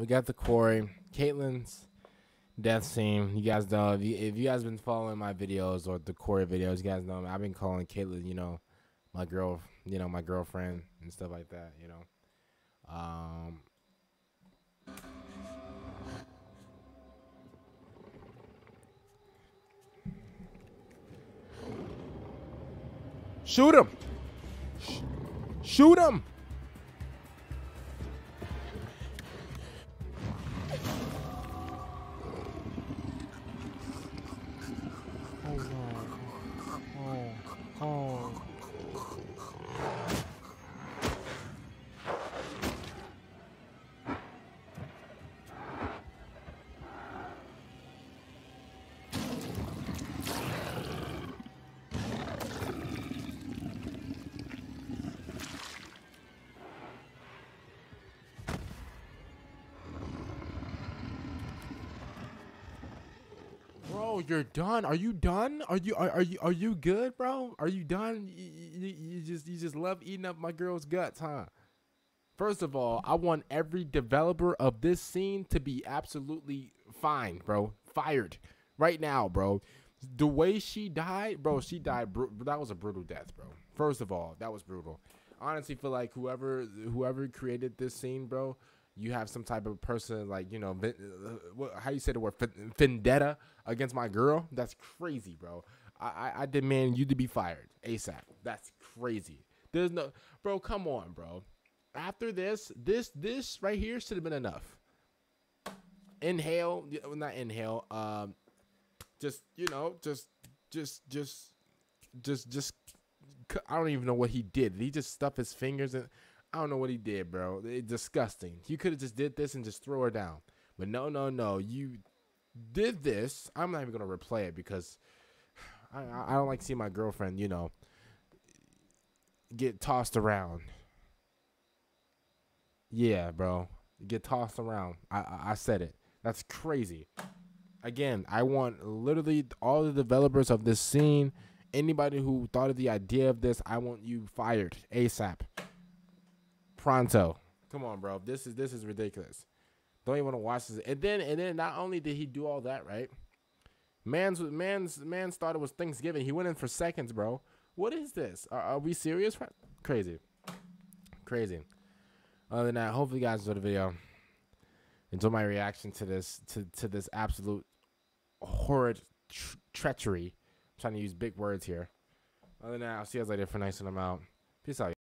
we got The Quarry, Kaitlyn's death scene. You guys know, if you guys been following my videos or The Quarry videos, you guys know I've been calling Kaitlyn, you know, my girlfriend and stuff like that, you know. Shoot him! Shoot him! Oh, you're done. Are you done? Are you good, bro? Are you done? You just love eating up my girl's guts, huh? First of all, I want every developer of this scene to be absolutely fined, bro. Fired right now, bro. The way she died, bro. She died. That was a brutal death, bro. First of all, that was brutal. Honestly, feel like whoever created this scene, bro. You have some type of person, like, you know, how you say the word, vendetta against my girl? That's crazy, bro. I demand you to be fired ASAP. That's crazy. There's no, bro, come on, bro. After this right here should have been enough. Inhale, not inhale, just, you know, just, I don't even know what he did. Did he just stuff his fingers in? I don't know what he did, bro. It's disgusting. You could have just did this and just threw her down. But no, no, no. You did this. I'm not even going to replay it because I don't like seeing my girlfriend, you know, get tossed around. Yeah, bro. Get tossed around. I said it. That's crazy. Again, I want literally all the developers of this scene, anybody who thought of the idea of this, I want you fired ASAP. Pronto. Come on, bro. This is ridiculous. Don't even want to watch this. And then not only did he do all that, right? Man's thought it was Thanksgiving. He went in for seconds, bro. What is this? Are we serious? Crazy. Crazy. Other than that, hopefully you guys enjoyed the video. Enjoy my reaction to this absolute horrid treachery. I'm trying to use big words here. Other than that, I'll see you guys later for nice and I'm out. Peace out.